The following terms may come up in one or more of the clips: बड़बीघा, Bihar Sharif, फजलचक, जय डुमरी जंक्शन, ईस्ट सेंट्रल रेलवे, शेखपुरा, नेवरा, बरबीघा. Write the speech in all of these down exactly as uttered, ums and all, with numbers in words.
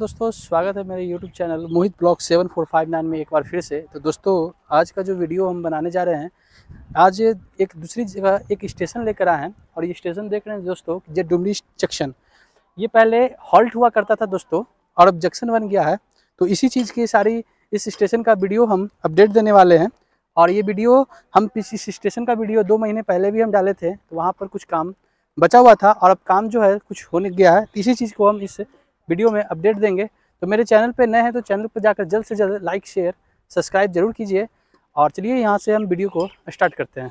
दोस्तों, स्वागत है मेरे YouTube channel Mohit block seven four five nine में एक बार फिर से। तो दोस्तों, आज का जो वीडियो हम बनाने जा रहे हैं, आज एक दूसरी जगह एक स्टेशन लेकर आए हैं। और ये स्टेशन देख रहे हैं दोस्तों, जय डुमरी जंक्शन। ये पहले हॉल्ट हुआ करता था दोस्तों, और अब जंक्शन बन गया है। तो इसी चीज़ की सारी इस स्टेशन का वीडियो हम अपडेट देने वाले हैं। और ये वीडियो हम इस स्टेशन का वीडियो दो महीने पहले भी हम डाले थे, तो वहाँ पर कुछ काम बचा हुआ था और अब काम जो है कुछ होने गया है। इसी चीज़ को हम इस वीडियो में अपडेट देंगे। तो मेरे चैनल पे नए हैं तो चैनल पर जाकर जल्द से जल्द लाइक, शेयर, सब्सक्राइब जरूर कीजिए। और चलिए यहाँ से हम वीडियो को स्टार्ट करते हैं।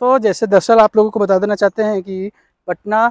तो जैसे दरअसल आप लोगों को बता देना चाहते हैं कि पटना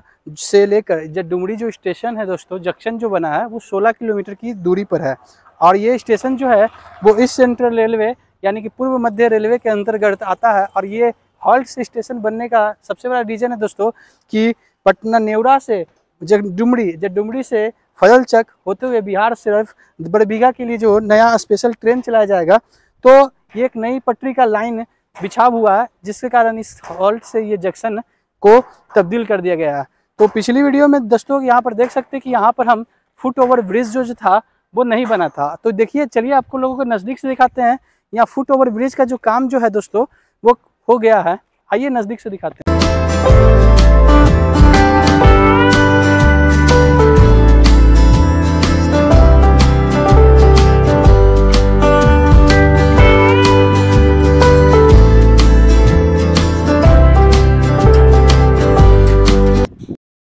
से लेकर जय डुमरी जो स्टेशन है दोस्तों, जंक्शन जो बना है वो सोलह किलोमीटर की दूरी पर है। और ये स्टेशन जो है वो ईस्ट सेंट्रल रेलवे यानी कि पूर्व मध्य रेलवे के अंतर्गत आता है। और ये हॉल्ट स्टेशन बनने का सबसे बड़ा रीज़न है दोस्तों कि पटना नेवरा से जय डुमरी जय डुमरी से फजलचक होते हुए बिहार सिर्फ बड़बीघा के लिए जो नया स्पेशल ट्रेन चलाया जाएगा, तो ये एक नई पटरी का लाइन बिछाव हुआ है, जिसके कारण इस हॉल्ट से ये जंक्शन को तब्दील कर दिया गया है। तो पिछली वीडियो में दोस्तों यहाँ पर देख सकते हैं कि यहाँ पर हम फुट ओवर ब्रिज जो था वो नहीं बना था। तो देखिए, चलिए आपको लोगों को नज़दीक से दिखाते हैं। यहाँ फुट ओवर ब्रिज का जो काम जो है दोस्तों वो हो गया है। आइए नज़दीक से दिखाते हैं।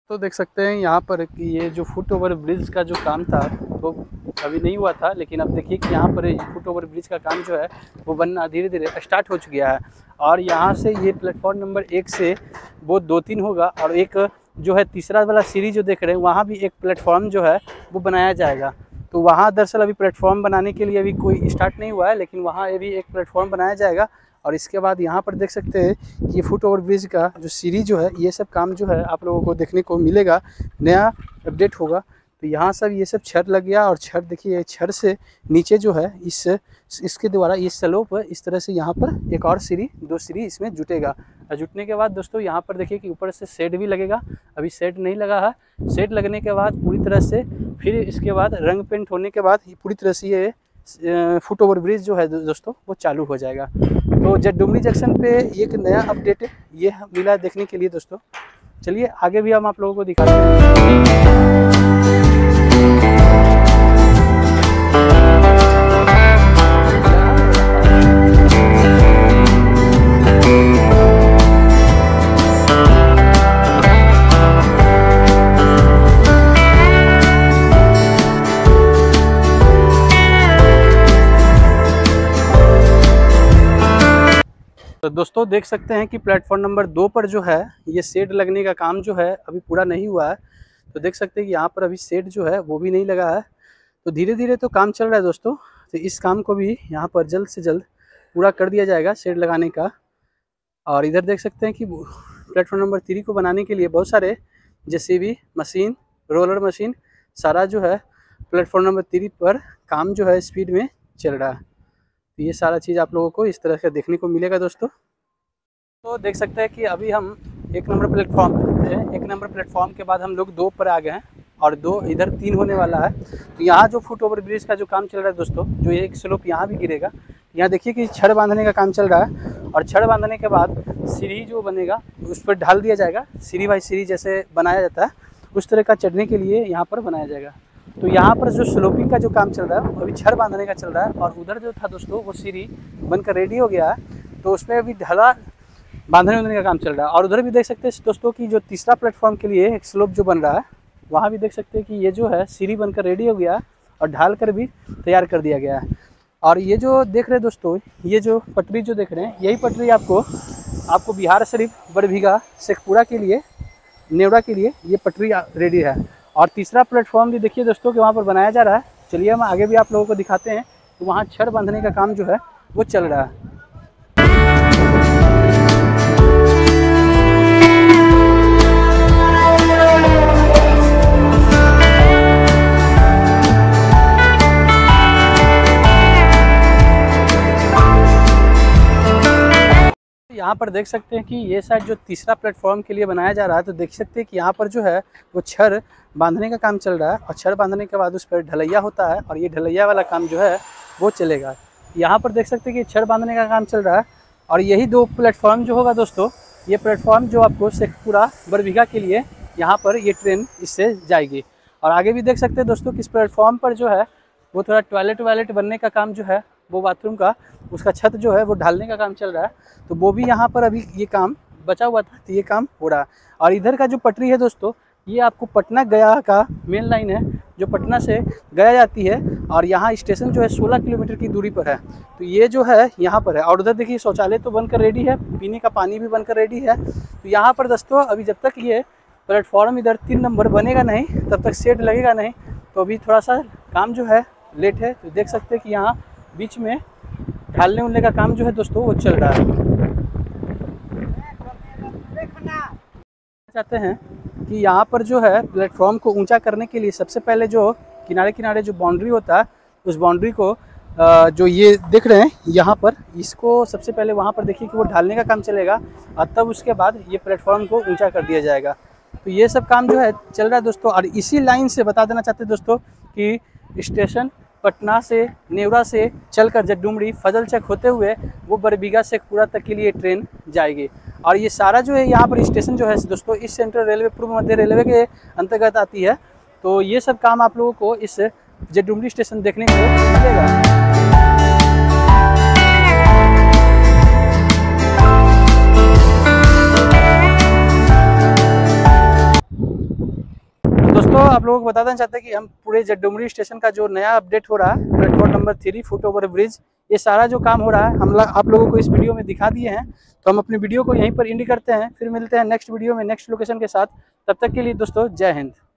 तो देख सकते हैं यहाँ पर कि ये जो फुट ओवर ब्रिज का जो काम था वो अभी नहीं हुआ था, लेकिन अब देखिए कि यहाँ पर फुट ओवर ब्रिज का काम जो है वो बनना धीरे धीरे स्टार्ट हो चुका है। और यहाँ से ये प्लेटफॉर्म नंबर एक से वो दो तीन होगा, और एक जो है तीसरा वाला सीढ़ी जो देख रहे हैं वहाँ भी एक प्लेटफॉर्म जो है वो बनाया जाएगा। तो वहाँ दरअसल अभी प्लेटफॉर्म बनाने के लिए अभी कोई स्टार्ट नहीं हुआ है, लेकिन वहाँ ये भी एक प्लेटफॉर्म बनाया जाएगा। और इसके बाद यहाँ पर देख सकते हैं कि फुट ओवर ब्रिज का जो सीढ़ी जो है, ये सब काम जो है आप लोगों को देखने को मिलेगा, नया अपडेट होगा। तो यहाँ सब ये सब छड़ लग गया, और छड़ देखिए, छड़ से नीचे जो है इस इसके द्वारा ये स्लोप इस तरह से यहाँ पर एक और सीढ़ी दो सीढ़ी इसमें जुटेगा। और जुटने के बाद दोस्तों यहाँ पर देखिए कि ऊपर से शेड भी लगेगा। अभी शेड नहीं लगा है। शेड लगने के बाद पूरी तरह से फिर इसके बाद रंग पेंट होने के बाद पूरी तरह से ये फुट ओवर ब्रिज जो है दोस्तों वो चालू हो जाएगा। तो जय डुमरी जंक्शन पे एक नया अपडेट ये मिला देखने के लिए दोस्तों। चलिए आगे भी हम आप लोगों को दिखाते हैं। तो दोस्तों देख सकते हैं कि प्लेटफॉर्म नंबर दो पर जो है ये शेड लगने का काम जो है अभी पूरा नहीं हुआ है। तो देख सकते हैं कि यहाँ पर अभी शेड जो है वो भी नहीं लगा है। तो धीरे धीरे तो काम चल रहा है दोस्तों। तो इस काम को भी यहाँ पर जल्द से जल्द पूरा कर दिया जाएगा, शेड लगाने का। और इधर देख सकते हैं कि प्लेटफॉर्म नंबर तीन को बनाने के लिए बहुत सारे जेसीबी मशीन, रोलर मशीन, सारा जो है प्लेटफॉर्म नंबर तीन पर काम जो है स्पीड में चल रहा है। तो ये सारा चीज़ आप लोगों को इस तरह से देखने को मिलेगा दोस्तों। तो देख सकते हैं कि अभी हम एक नंबर प्लेटफॉर्म पे हैं। एक नंबर प्लेटफॉर्म के बाद हम लोग दो पर आ गए हैं, और दो इधर तीन होने वाला है। तो यहाँ जो फुट ओवर ब्रिज का जो काम चल रहा है दोस्तों, जो ये एक स्लोप यहाँ भी गिरेगा। यहाँ देखिए कि छड़ बांधने का काम चल रहा है, और छड़ बांधने के बाद सीढ़ी जो बनेगा उस पर ढाल दिया जाएगा। सीढ़ी बाई सीढ़ी जैसे बनाया जाता है उस तरह का चढ़ने के लिए यहाँ पर बनाया जाएगा। तो यहाँ पर जो स्लोपिंग का जो काम चल रहा है अभी छड़ बांधने का चल रहा है, और उधर जो था दोस्तों वो सीढ़ी बनकर रेडी हो गया है। तो उसमें अभी ढला बांधने उधने का काम चल रहा है। और उधर भी देख सकते हैं दोस्तों कि जो तीसरा प्लेटफॉर्म के लिए एक स्लोप जो बन रहा है, वहाँ भी देख सकते हैं कि ये जो है सीढ़ी बनकर रेडी हो गया है, और ढाल कर भी तैयार कर दिया गया है। और ये जो देख रहे हैं दोस्तों, ये जो पटरी जो देख रहे हैं, यही पटरी आपको आपको बिहार शरीफ बड़बीघा शेखपुरा के लिए नेवरा के लिए ये पटरी रेडी है। और तीसरा प्लेटफॉर्म भी देखिए दोस्तों कि वहाँ पर बनाया जा रहा है। चलिए हम आगे भी आप लोगों को दिखाते हैं। तो वहाँ छड़ बांधने का काम जो है वो चल रहा है। यहाँ पर देख सकते हैं कि ये साइड जो तीसरा प्लेटफॉर्म के लिए बनाया जा रहा है, तो देख सकते हैं कि यहाँ पर जो है वो छड़ बांधने का काम चल रहा है, और छड़ बांधने के बाद उस पर ढलैया होता है और ये ढलैया वाला काम जो है वो चलेगा। यहाँ पर देख सकते हैं कि छड़ बांधने का काम चल रहा है, और यही दो प्लेटफॉर्म जो होगा दोस्तों, ये प्लेटफॉर्म जो आपको शेखपुरा बरबीघा के लिए यहाँ पर ये ट्रेन इससे जाएगी। और आगे भी देख सकते हैं दोस्तों कि इस प्लेटफॉर्म पर जो है वो थोड़ा टॉयलेट वायलेट बनने का काम जो है, वो बाथरूम का उसका छत जो है वो ढालने का काम चल रहा है, तो वो भी यहाँ पर अभी ये काम बचा हुआ था, तो ये काम हो रहा है। और इधर का जो पटरी है दोस्तों, ये आपको पटना गया का मेन लाइन है जो पटना से गया जाती है, और यहाँ स्टेशन जो है सोलह किलोमीटर की दूरी पर है, तो ये जो है यहाँ पर है। और उधर देखिए शौचालय तो बनकर रेडी है, पीने का पानी भी बनकर रेडी है। तो यहाँ पर दोस्तों अभी जब तक ये प्लेटफॉर्म इधर तीन नंबर बनेगा नहीं, तब तक सेट लगेगा नहीं, तो अभी थोड़ा सा काम जो है लेट है। तो देख सकते हैं कि यहाँ बीच में ढालने उलने का काम जो है दोस्तों वो चल रहा है। चाहते हैं कि यहाँ पर जो है प्लेटफॉर्म को ऊंचा करने के लिए सबसे पहले जो किनारे किनारे जो बाउंड्री होता है, उस बाउंड्री को जो ये देख रहे हैं यहाँ पर, इसको सबसे पहले वहाँ पर देखिए कि वो ढालने का काम चलेगा, और तब उसके बाद ये प्लेटफॉर्म को ऊँचा कर दिया जाएगा। तो ये सब काम जो है चल रहा है दोस्तों। और इसी लाइन से बता देना चाहते हैं दोस्तों कि स्टेशन पटना से नेवरा से चलकर जय डुमरी फजलचक होते हुए वो बरबीघा शेखपुरा तक के लिए ट्रेन जाएगी। और ये सारा जो है यहाँ पर स्टेशन जो है दोस्तों ईस्ट सेंट्रल रेलवे पूर्व मध्य रेलवे के अंतर्गत आती है, तो ये सब काम आप लोगों को इस जय डुमरी स्टेशन देखने को मिलेगा। तो आप लोगों को बताना चाहते हैं कि हम पूरे जय डुमरी स्टेशन का जो नया अपडेट हो रहा है, platform number three foot over bridge, ये सारा जो काम हो रहा है हम आप लोगों को इस वीडियो में दिखा दिए हैं। तो हम अपनी वीडियो को यहीं पर एंड करते हैं, फिर मिलते हैं नेक्स्ट वीडियो में नेक्स्ट लोकेशन के साथ। तब तक के लिए दोस्तों जय हिंद।